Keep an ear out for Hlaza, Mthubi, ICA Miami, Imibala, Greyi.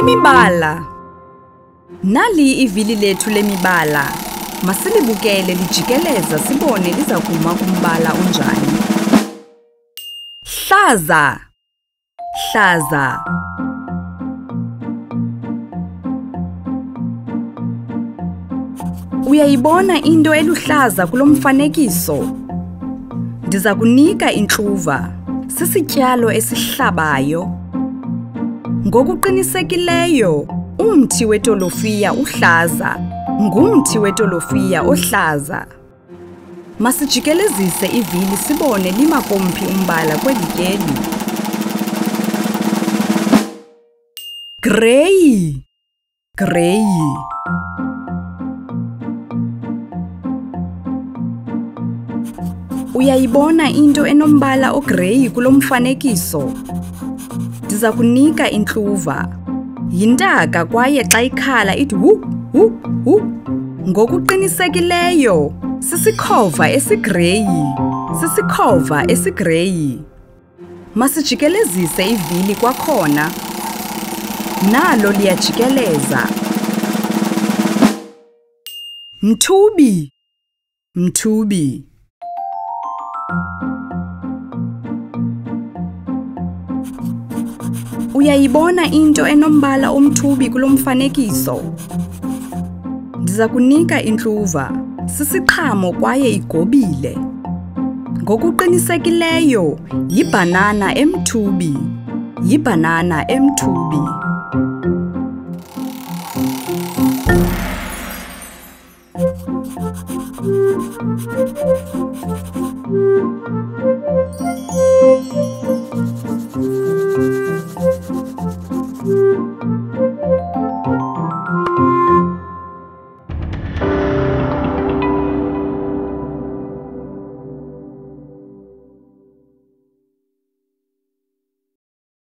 Imibala. Nali ivili lethu lemibala. Masilibukele lijikeleza sibone lizakuma kumbala unjani. Hlaza. Hlaza. Uyayibona into eluhlaza kulomfanekiso. Ndiza kunika intluva. Sisityalo esihlabayo. Ngokuqinisekileyo, umthi wetolofiya uhlaza. Ngumthi wetolofiya ohlaza. Masijikelezise ivili sibone lima komphi umbala kweli tyeli. Greyi. Greyi. Uyayibona into enombala ogreyi kulomfanekiso. Ndiza kunika intluva. Yintaka kwaye xa ikhala ithi hu hu hu. Ngokuqinisekileyo, sisikhova esigreyi. Sisikhova esigreyi. Masijikelezise ivili kwakhona. Nalo liyajikeleza. Mthubi. Mthubi. Uyayibona into enombala omthubi kulomfanekiso. Ndiza kunika intluva. Sisiqhamo kwaye igobile. Ngokuqinisekileyo, yibanana emthubi. Yibanana emthubi.